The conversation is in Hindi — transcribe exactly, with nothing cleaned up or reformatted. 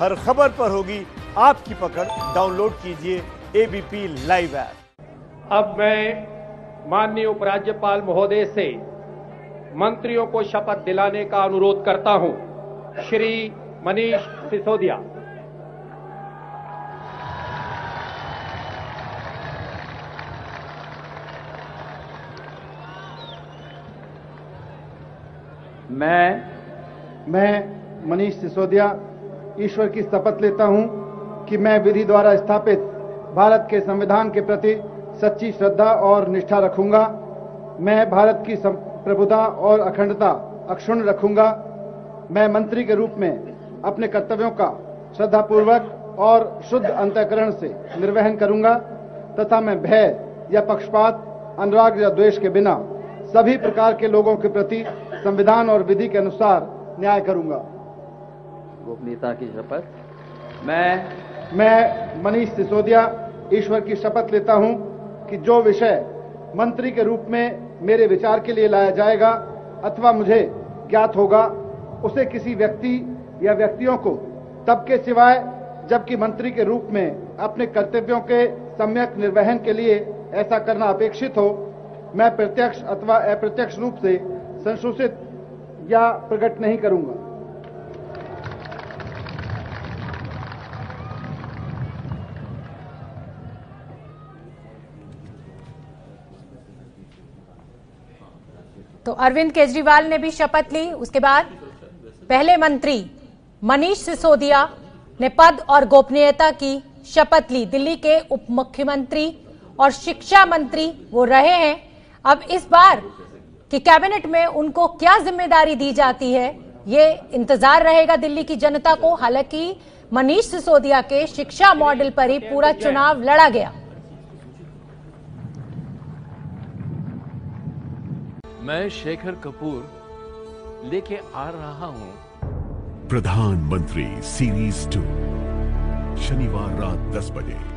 हर खबर पर होगी आपकी पकड़। डाउनलोड कीजिए एबीपी लाइव ऐप। अब मैं माननीय उपराज्यपाल महोदय से मंत्रियों को शपथ दिलाने का अनुरोध करता हूं। श्री मनीष सिसोदिया। मैं मैं मनीष सिसोदिया ईश्वर की शपथ लेता हूं कि मैं विधि द्वारा स्थापित भारत के संविधान के प्रति सच्ची श्रद्धा और निष्ठा रखूंगा। मैं भारत की प्रभुता और अखंडता अक्षुण्ण रखूंगा। मैं मंत्री के रूप में अपने कर्तव्यों का श्रद्धापूर्वक और शुद्ध अंतःकरण से निर्वहन करूंगा तथा मैं भय या पक्षपात, अनुराग या द्वेष के बिना सभी प्रकार के लोगों के प्रति संविधान और विधि के अनुसार न्याय करूंगा। गोपनीयता की शपथ। मैं मैं मनीष सिसोदिया ईश्वर की शपथ लेता हूं कि जो विषय मंत्री के रूप में मेरे विचार के लिए लाया जाएगा अथवा मुझे ज्ञात होगा उसे किसी व्यक्ति या व्यक्तियों को तब के सिवाय जबकि मंत्री के रूप में अपने कर्तव्यों के सम्यक निर्वहन के लिए ऐसा करना अपेक्षित हो, मैं प्रत्यक्ष अथवा अप्रत्यक्ष रूप से संशोधित या प्रकट नहीं करूंगा। तो अरविंद केजरीवाल ने भी शपथ ली। उसके बाद पहले मंत्री मनीष सिसोदिया ने पद और गोपनीयता की शपथ ली। दिल्ली के उप मुख्यमंत्री और शिक्षा मंत्री वो रहे हैं। अब इस बार की कैबिनेट में उनको क्या जिम्मेदारी दी जाती है, ये इंतजार रहेगा दिल्ली की जनता को। हालांकि मनीष सिसोदिया के शिक्षा मॉडल पर ही पूरा चुनाव लड़ा गया। मैं शेखर कपूर लेके आ रहा हूं प्रधानमंत्री सीरीज टू, शनिवार रात दस बजे।